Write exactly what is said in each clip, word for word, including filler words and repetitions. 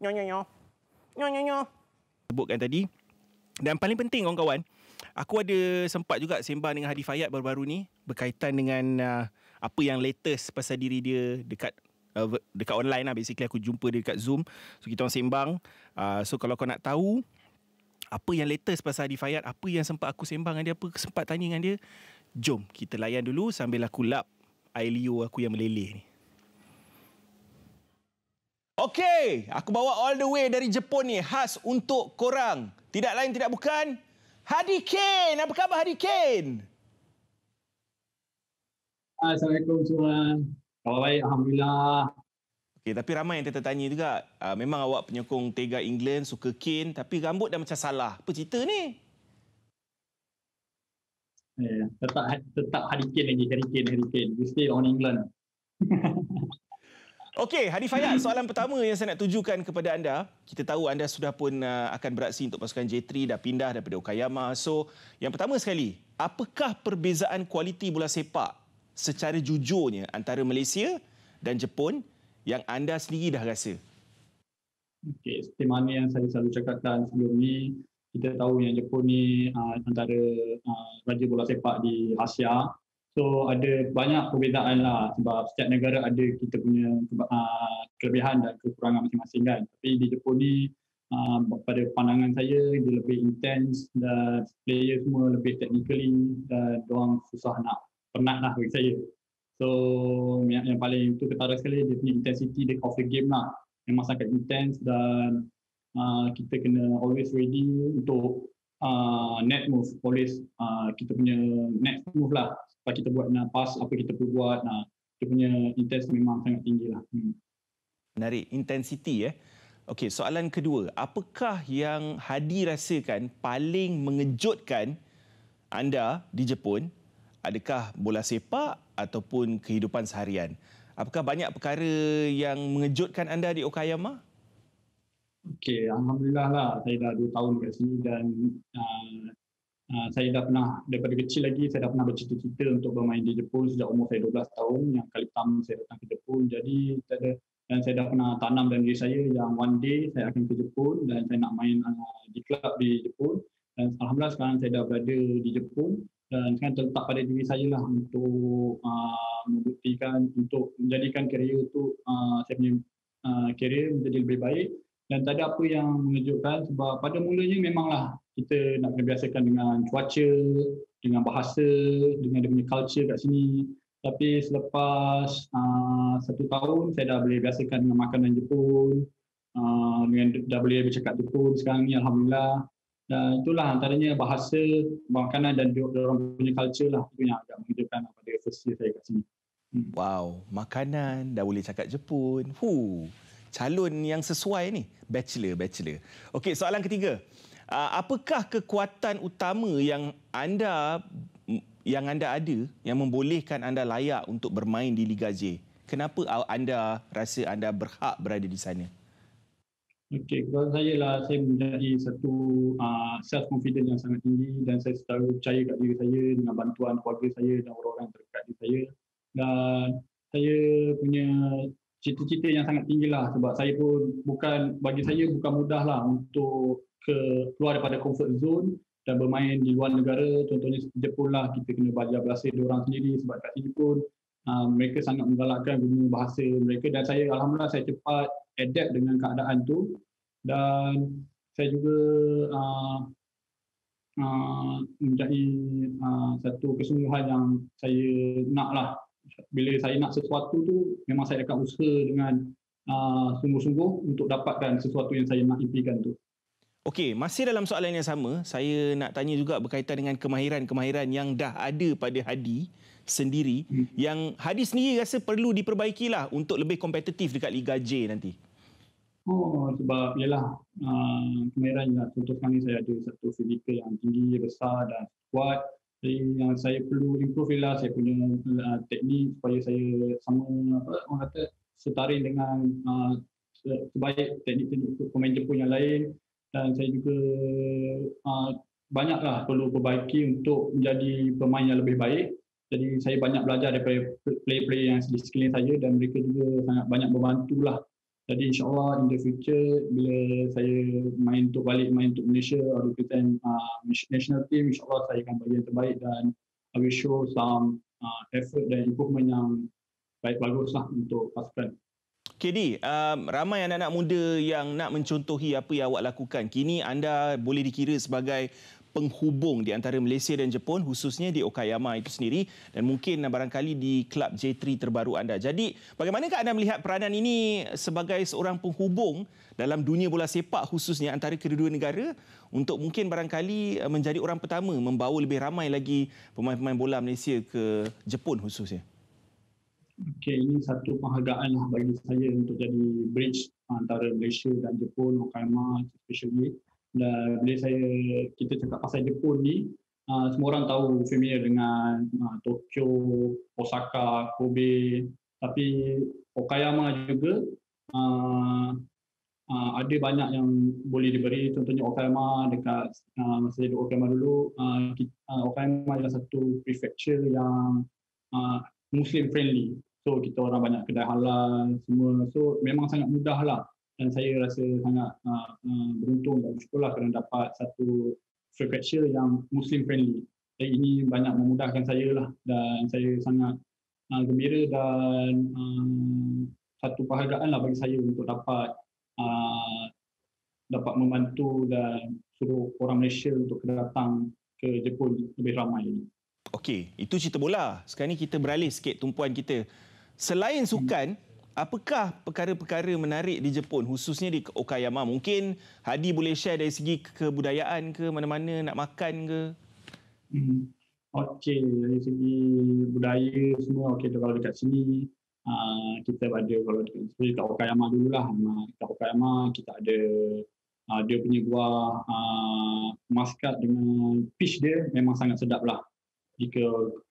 Nyonyo. Nyonyo. Sebutkan tadi. Dan paling penting kawan-kawan, aku ada sempat juga sembang dengan Hadi Fayyadh baru-baru ni berkaitan dengan uh, apa yang latest pasal diri dia dekat uh, dekat online lah. Basically aku jumpa dia dekat Zoom. So kita orang sembang. Uh, so kalau kau nak tahu apa yang latest pasal Hadi Fayyadh, apa yang sempat aku sembang dengan dia, apa sempat tanya dengan dia, jom kita layan dulu sambil aku lap air liur aku yang meleleh ni. Okey, aku bawa all the way dari Jepun ni khas untuk korang. Tidak lain tidak bukan Hadi Kane. Apa khabar Hadi Kane? Assalamualaikum semua. Khabar baik, alhamdulillah. Okey, tapi ramai yang tertanya juga. Uh, memang awak penyokong Tega England, suka Kane, tapi rambut dah macam salah. Apa cerita ni? Eh, tetap tetap Hadi Kane lagi, Harry Kane, Harry Kane. We stay on England. Okey, Hadi Fayyadh, soalan pertama yang saya nak tujukan kepada anda. Kita tahu anda sudah pun uh, akan beraksi untuk pasukan J tiga, dah pindah daripada Okayama. So, yang pertama sekali, apakah perbezaan kualiti bola sepak secara jujurnya antara Malaysia dan Jepun yang anda sendiri dah rasa? Okey, seperti mana yang saya selalu cakapkan sebelum ni, kita tahu yang Jepun ni uh, antara uh, raja bola sepak di Asia. So ada banyak perbezaan lah sebab setiap negara ada kita punya uh, kelebihan dan kekurangan masing-masing kan. Tapi di Jepun ni uh, pada pandangan saya dia lebih intense dan player semua lebih technically dan diorang susah nak penat lah bagi saya. So yang, yang paling itu ketara sekali dia punya intensity of the game lah. Memang sangat intense dan uh, kita kena always ready untuk uh, net move. Always uh, kita punya next move lah. Apa kita buat nak pass, apa kita perlu buat nak, dia punya intensity memang sangat tinggi lah. Hmm. Menarik, intensity eh. Okey, soalan kedua, apakah yang Hadi rasakan paling mengejutkan anda di Jepun? Adakah bola sepak ataupun kehidupan seharian? Apakah banyak perkara yang mengejutkan anda di Okayama? Okey, alhamdulillah lah, saya dah dua tahun kat sini dan uh, Uh, saya dah pernah, daripada kecil lagi, saya dah pernah bercita-cita untuk bermain di Jepun sejak umur saya dua belas tahun. Yang kali pertama saya datang ke Jepun. Jadi, dan saya dah pernah tanam dalam diri saya yang one day saya akan ke Jepun dan saya nak main uh, di klub di Jepun. Dan alhamdulillah sekarang saya dah berada di Jepun dan sekarang terletak pada diri saya lah untuk uh, membuktikan, untuk menjadikan kerjaya itu, uh, saya punya uh, kerjaya menjadi lebih baik. Dan tak ada apa yang mengejutkan sebab pada mulanya memanglah kita nak kena biasakan dengan cuaca, dengan bahasa, dengan dia punya culture kat sini. Tapi selepas uh, satu tahun, saya dah boleh biasakan dengan makanan Jepun, uh, dengan dah boleh bercakap Jepun sekarang ni, alhamdulillah. Dan itulah antaranya bahasa, makanan dan diorang punya culture lah. Itu yang agak mengejutkan pada first year saya kat sini. Hmm. Wow, makanan, dah boleh cakap Jepun. Huh, calon yang sesuai ni. Bachelor, bachelor. Okey, soalan ketiga. Apakah kekuatan utama yang anda yang anda ada yang membolehkan anda layak untuk bermain di Liga J? Kenapa anda rasa anda berhak berada di sana? Okey, kepada saya lah, saya menjadi satu uh, self confidence yang sangat tinggi dan saya selalu percaya kat diri saya dengan bantuan keluarga saya dan orang-orang terdekat di saya. Dan saya punya cita-cita yang sangat tinggi lah sebab saya pun bukan, bagi saya bukan mudah lah untuk ke keluar daripada comfort zone dan bermain di luar negara. Contohnya Jepun lah, kita kena belajar bahasa diorang sendiri sebab kat sini pun uh, mereka sangat menggalakkan guna bahasa mereka dan saya alhamdulillah saya cepat adapt dengan keadaan tu dan saya juga uh, uh, menjadi uh, satu kesungguhan yang saya nak lah. Bila saya nak sesuatu tu memang saya akan usaha dengan uh, sungguh-sungguh untuk dapatkan sesuatu yang saya nak impikan tu. Okey, masih dalam soalan yang sama, saya nak tanya juga berkaitan dengan kemahiran-kemahiran yang dah ada pada Hadi sendiri, hmm. yang Hadi sendiri rasa perlu diperbaikilah untuk lebih kompetitif dekat Liga J nanti. Oh, sebab ialah uh, kemahiran yang contoh kami saya ada satu fizikal yang tinggi, besar dan kuat. Jadi yang saya perlu improve ialah saya punya uh, teknik supaya saya sama apa orang kata setara dengan uh, sebaik teknik-teknik pemain Jepun yang lain dan saya juga uh, banyaklah perlu perbaiki untuk menjadi pemain yang lebih baik. Jadi saya banyak belajar daripada player-player yang di sekeliling saya dan mereka juga sangat banyak membantulah Jadi insyaAllah in the future bila saya main untuk balik main untuk Malaysia atau represent uh, national team, insyaAllah saya akan bagi yang terbaik dan I will show some uh, effort dan improvement yang baik bagus lah untuk pasukan. K D, um, ramai anak-anak muda yang nak mencontohi apa yang awak lakukan. Kini anda boleh dikira sebagai penghubung di antara Malaysia dan Jepun, khususnya di Okayama itu sendiri dan mungkin barangkali di klub J tiga terbaru anda. Jadi, bagaimanakah anda melihat peranan ini sebagai seorang penghubung dalam dunia bola sepak khususnya antara kedua-dua negara untuk mungkin barangkali menjadi orang pertama membawa lebih ramai lagi pemain-pemain bola Malaysia ke Jepun khususnya? Okey, ini satu penghargaan lah bagi saya untuk jadi bridge antara Malaysia dan Jepun, Okayama especially. Dan bila saya kita cakap pasal Jepun ni, uh, semua orang tahu familiar dengan uh, Tokyo, Osaka, Kobe, tapi Okayama juga uh, uh, ada banyak yang boleh diberi. Contohnya Okayama dekat uh, masa saya duduk Okayama dulu, uh, uh, Okayama adalah satu prefecture yang uh, Muslim friendly, so kita orang banyak kedai halal semua, so memang sangat mudah lah. Dan saya rasa sangat uh, uh, beruntung dan bersyukur lah kerana dapat satu prefecture yang Muslim friendly. Jadi ini banyak memudahkan saya lah dan saya sangat uh, gembira dan uh, satu penghargaan lah bagi saya untuk dapat uh, dapat membantu dan suruh orang Malaysia untuk datang ke Jepun lebih ramai. Okey, itu cerita bola. Sekarang ni kita beralih sikit tumpuan kita. Selain sukan, hmm. apakah perkara-perkara menarik di Jepun khususnya di Okayama? Mungkin Hadi boleh share dari segi kebudayaan ke, mana-mana nak makan ke? Hmm. Okey, dari segi budaya semua, okey kalau dekat sini uh, kita ada, kalau dekat Okayama dululah. Dekat Okayama kita ada uh, dia punya buah uh, muskat dengan peach dia memang sangat sedap lah. Jika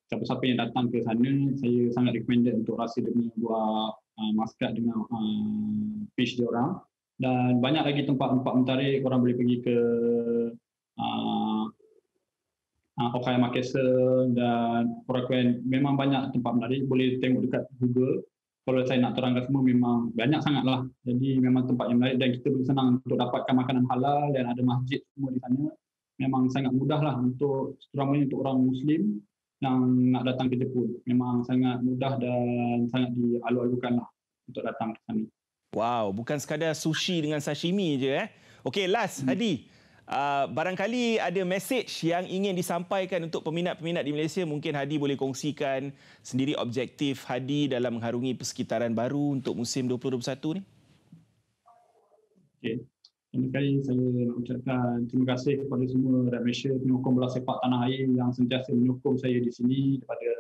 siapa-siapa yang datang ke sana, saya sangat recommended untuk rasa dia punya buah Uh, maskat dengan uh, fish dia orang. Dan banyak lagi tempat-tempat menarik, korang boleh pergi ke uh, uh, Okayama Castle dan Korakuen. Memang banyak tempat menarik, boleh tengok dekat Google. Kalau saya nak terangkan semua memang banyak sangatlah. Jadi memang tempat yang menarik dan kita boleh senang untuk dapatkan makanan halal dan ada masjid semua di sana. Memang sangat mudahlah untuk terutamanya untuk orang Muslim yang nak datang ke Jepun. Memang sangat mudah dan sangat dialu-alukanlah untuk datang ke sana. Wow, bukan sekadar sushi dengan sashimi je eh. Okey, last hmm. Hadi. Uh, barangkali ada message yang ingin disampaikan untuk peminat-peminat di Malaysia. Mungkin Hadi boleh kongsikan sendiri objektif Hadi dalam mengharungi persekitaran baru untuk musim dua ribu dua puluh satu ni. Okey. Sekali saya nak ucapkan terima kasih kepada semua rakyat Malaysia penyokong bola sepak tanah air yang sentiasa menyokong saya di sini daripada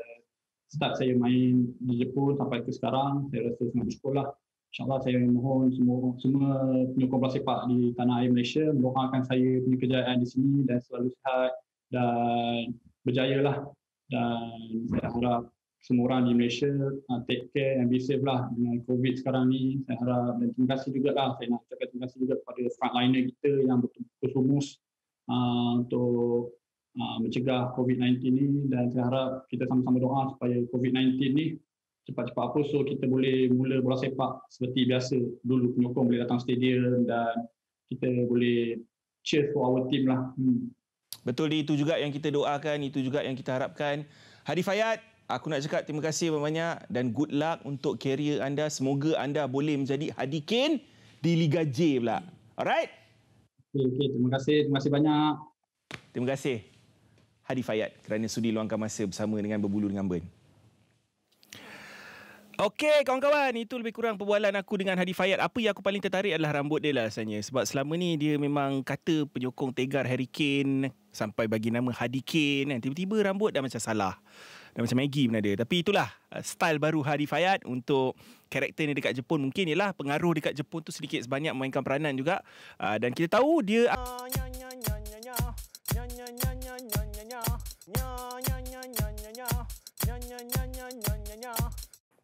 start saya main di Jepun sampai ke sekarang. Saya rasa sangat bersyukur lah. InsyaAllah saya mohon semua semua penyokong bola sepak di tanah air Malaysia mendoakan saya punya kejayaan di sini dan selalu sihat dan berjayalah. Dan saya harap semua orang di Malaysia uh, take care and be safe lah dengan COVID sekarang ni. Saya harap dan terima kasih juga lah. Saya nak ucapkan terima kasih juga kepada frontliner kita yang betul-betul rumus uh, untuk uh, mencegah COVID sembilan belas ni. Dan saya harap kita sama-sama doa supaya COVID sembilan belas ni cepat-cepat hapus so kita boleh mula bola sepak seperti biasa dulu. Penyokong boleh datang stadium dan kita boleh cheer for our team lah. Hmm. Betul, itu juga yang kita doakan, itu juga yang kita harapkan. Hadi Fayyadh, aku nak cakap terima kasih banyak-banyak dan good luck untuk karier anda. Semoga anda boleh menjadi Hadi Kane di Liga J pula. Alright? Okay, okay. Terima kasih. Terima kasih banyak. Terima kasih Hadi Fayyadh kerana sudi luangkan masa bersama dengan Berbulu Dengan Burn. Okey kawan-kawan, itu lebih kurang perbualan aku dengan Hadi Fayyadh. Apa yang aku paling tertarik adalah rambut dia lah rasanya. Sebab selama ni dia memang kata penyokong tegar Harry Kane sampai bagi nama Hadi Kane. Tiba-tiba rambut dah macam salah. Dah macam Maggie pun ada. Tapi itulah style baru Hadi Fayyadh untuk karakter ni dekat Jepun. Mungkin ialah pengaruh dekat Jepun tu sedikit sebanyak memainkan peranan juga. Dan kita tahu dia...